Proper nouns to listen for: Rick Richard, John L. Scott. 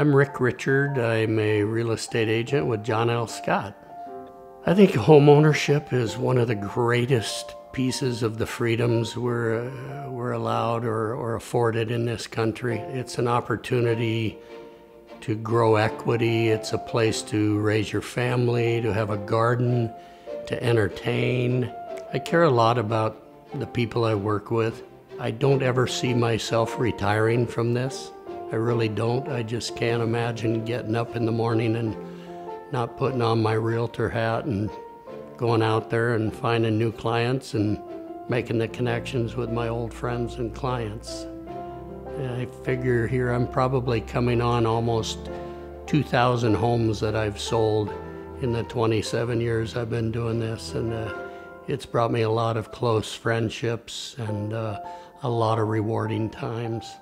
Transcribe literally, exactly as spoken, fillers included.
I'm Rick Richard. I'm a real estate agent with John L. Scott. I think home ownership is one of the greatest pieces of the freedoms we're, uh, we're allowed or, or afforded in this country. It's an opportunity to grow equity. It's a place to raise your family, to have a garden, to entertain. I care a lot about the people I work with. I don't ever see myself retiring from this. I really don't. I just can't imagine getting up in the morning and not putting on my realtor hat and going out there and finding new clients and making the connections with my old friends and clients. And I figure here I'm probably coming on almost two thousand homes that I've sold in the twenty-seven years I've been doing this, and uh, it's brought me a lot of close friendships and uh, a lot of rewarding times.